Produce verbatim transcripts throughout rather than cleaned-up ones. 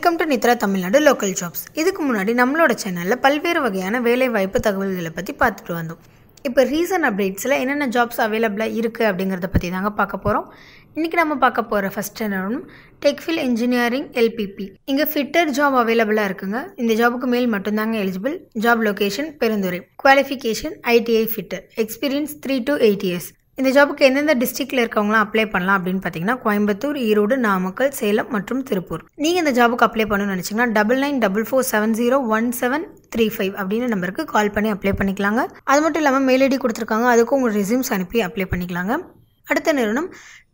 Welcome to Nithra Tamilnadu Local Jobs. இதுக்கு முன்னாடி நம்மளோட சேனலில் பல்வேறு வகையான வேலை வாய்ப்பு தகவல்களை பற்றி பார்த்துட்டு வந்தோம். இப்போ ரீசன் அப்டேட்ஸில் என்னென்ன ஜாப்ஸ் அவைலபிளாக இருக்குது அப்படிங்கிறத பற்றி தாங்க பார்க்க போகிறோம். இன்றைக்கி நம்ம பார்க்க போகிற ஃபஸ்ட் நிறுவனம் டெக்ஃபில் இன்ஜினியரிங் எல்பிபி. இங்கே ஃபிட்டர் ஜாப் அவைலபிளாக இருக்குங்க. இந்த ஜாபுக்கு மேல் மட்டும்தாங்க eligible. Job location Perundurai. Qualification ITI fitter. Experience three to eight years. இந்த ஜாபுக்கு எந்தெந்த டிஸ்ட்ரிக்டில் இருக்கவங்களாம் அப்ளை பண்ணலாம் அப்படின்னு பார்த்தீங்கன்னா கோயம்புத்தூர், ஈரோடு, நாமக்கல், சேலம் மற்றும் திருப்பூர். நீங்கள் இந்த ஜாபுக்கு அப்ளை பண்ணணும்னு நினச்சிங்கன்னா double nine double four seven zero one seven three five அப்படின்ற நம்பருக்கு கால் பண்ணி அப்ளை பண்ணிக்கலாங்க. அது மட்டும் இல்லாமல் மெயில் ஐடி கொடுத்துருக்காங்க, அதுக்கும் உங்கள் ரெஸ்யூம்ஸ் அனுப்பி அப்ளை பண்ணிக்கலாங்க. அடுத்த நிறுவனம்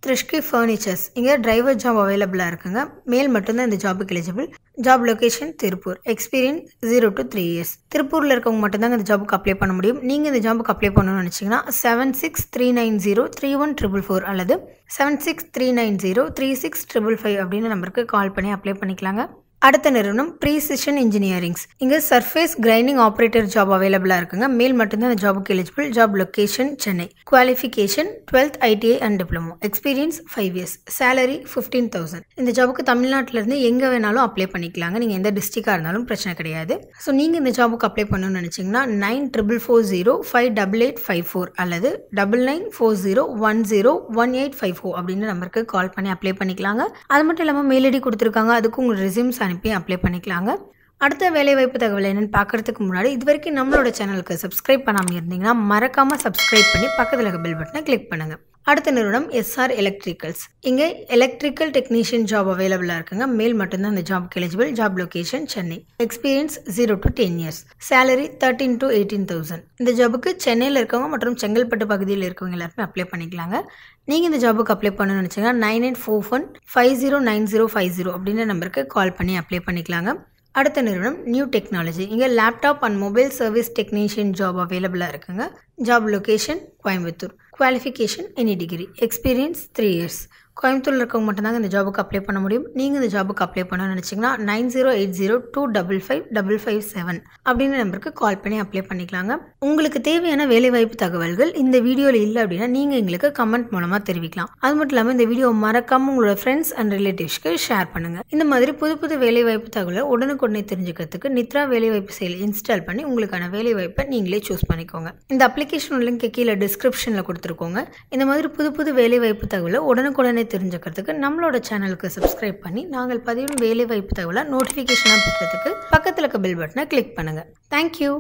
துஸ்கி ஃபர்னிச்சர்ஸ். இங்கே டிரைவர் ஜாப் அவைலபிளாக இருக்குங்க. மேல் மட்டும்தான் இந்த ஜாபுக்கு eligible. Job location Tiruppur. Experience zero to three years. திருப்பூரில் இருக்கவங்க மட்டும்தான் இந்த ஜாபுக்கு அப்ளை பண்ண முடியும். நீங்கள் இந்த ஜாபுக்கு அப்ளை பண்ணணும்னு நினச்சிங்கன்னா seven six three nine zero three one triple four அல்லது seven six three nine zero three six triple five அப்படின்னு நம்பருக்கு கால் பண்ணி அப்ளை பண்ணிக்கலாங்க. அடுத்த நிறுவனம் ப்ரீசிஷன் இன்ஜினியரிங்ஸ். இங்கே சர்ஃபேஸ் கிரைண்டிங் ஆப்ரேட்டர் ஜாப் அவைலபிளாக இருக்குங்க. மேல் மட்டும்தான் இந்த ஜாபுக்கு eligible. Job location Chennai. Qualification twelfth ITI and diploma. Experience five years. Salary fifteen thousand. இந்த ஜாபுக்கு தமிழ்நாட்டிலேருந்து எங்கே வேணாலும் அப்ளை பண்ணிக்கலாங்க. நீங்கள் எந்த டிஸ்ட்ரிக்டாக இருந்தாலும் பிரச்சனை கிடையாது. ஸோ நீங்கள் இந்த ஜாபுக்கு அப்ளை பண்ணணும்னு நினச்சிங்கன்னா nine triple four zero five double eight five four அல்லது double nine four zero one zero one eight five four அப்படின்னு நம்பருக்கு கால் பண்ணி அப்ளை பண்ணிக்கலாங்க. அது மட்டும் இல்லாமல் மெயில் ஐடி கொடுத்துருக்காங்க, அதுக்கு உங்கள் ரெஸ்யூம்ஸ் அனுப்பி அப்ளை பண்ணிக்கலாங்க. அடுத்த வேலைவாய்ப்பு தகவல் என்னென்னு பார்க்குறதுக்கு முன்னாடி இது வரைக்கும் நம்மளோட சேனலுக்கு சப்ஸ்கிரைப் பண்ணாமல் இருந்தீங்கன்னா மறக்காமல் சப்ஸ்கிரைப் பண்ணி பக்கத்தில் இருக்க பெல் பட்டனை கிளிக் பண்ணுங்கள். அடுத்த நிறுவனம் எஸ்ஆர் எலக்ட்ரிக்கல்ஸ். இங்கே எலக்ட்ரிக்கல் டெக்னீஷியன் ஜாப் அவைலபிளாக இருக்குங்க. மேல் மட்டும்தான் இந்த ஜாப்க்கு eligible. Job location Chennai. Experience zero to ten years. Salary thirteen to eighteen thousand. இந்த ஜாபுக்கு சென்னையில் இருக்கவங்க மற்றும் செங்கல்பட்டு பகுதியில் இருக்கவங்க எல்லாருமே அப்ளை பண்ணிக்கலாங்க. நீங்கள் இந்த ஜாபுக்கு அப்ளை பண்ணணும்னு நினச்சிங்கன்னா nine eight four one five zero nine zero five zero அப்படின்ற நம்பருக்கு கால் பண்ணி அப்ளை பண்ணிக்கலாங்க. அடுத்த நிறுவனம் நியூ டெக்னாலஜி. இங்கே laptop and mobile service technician job அவைலபிளாக இருக்குங்க. Job location Coimbatore. Qualification any degree. Experience three years. கோயம்புத்தூரில் இருக்கவங்க மட்டும்தாங்க இந்த ஜாபுக்கு அப்ளை பண்ண முடியும். நீங்கள் இந்த ஜாபுக்கு அப்ளை பண்ணணும்னு நினச்சிங்கன்னா nine zero eight zero two double five double five seven அப்படின்ற நம்பருக்கு கால் பண்ணி அப்ளை பண்ணிக்கலாங்க. உங்களுக்கு தேவையான வேலைவாய்ப்பு தகவல்கள் இந்த வீடியோவில் இல்லை அப்படின்னா நீங்கள் எங்களுக்கு கமெண்ட் மூலமாக தெரிவிக்கலாம். அது மட்டும் இல்லாமல் இந்த வீடியோ மறக்காமல் உங்களோட ஃப்ரெண்ட்ஸ் அண்ட் ரிலேட்டிவ்ஸ்க்கு ஷேர் பண்ணுங்கள். இந்த மாதிரி புது புது வேலைவாய்ப்பு தகவலை உடனுக்குடனே தெரிஞ்சுக்கிறதுக்கு நித்ரா வேலைவாய்ப்பு செயல் இன்ஸ்டால் பண்ணி உங்களுக்கான வேலைவாய்ப்பை நீங்களே சூஸ் பண்ணிக்கோங்க. இந்த அப்ளிகேஷன் லிங்க் கீழே டிஸ்கிரிப்ஷனில் கொடுத்துருக்கோங்க. இந்த மாதிரி புது புது வேலைவாய்ப்பு தகவலை உடனுக்குடனே தெரிஞ்சுக்கிறதுக்கு நம்மளோட சேனலுக்கு சப்ஸ்கிரைப் பண்ணி நாங்கள் பதிவிடும் வேலைவாய்ப்பு தகவலை நோட்டிஃபிகேஷனாக பெற்றதுக்கு பக்கத்தில் இருக்க பெல் பட்டனை கிளிக் பண்ணுங்கள். தேங்க்யூ.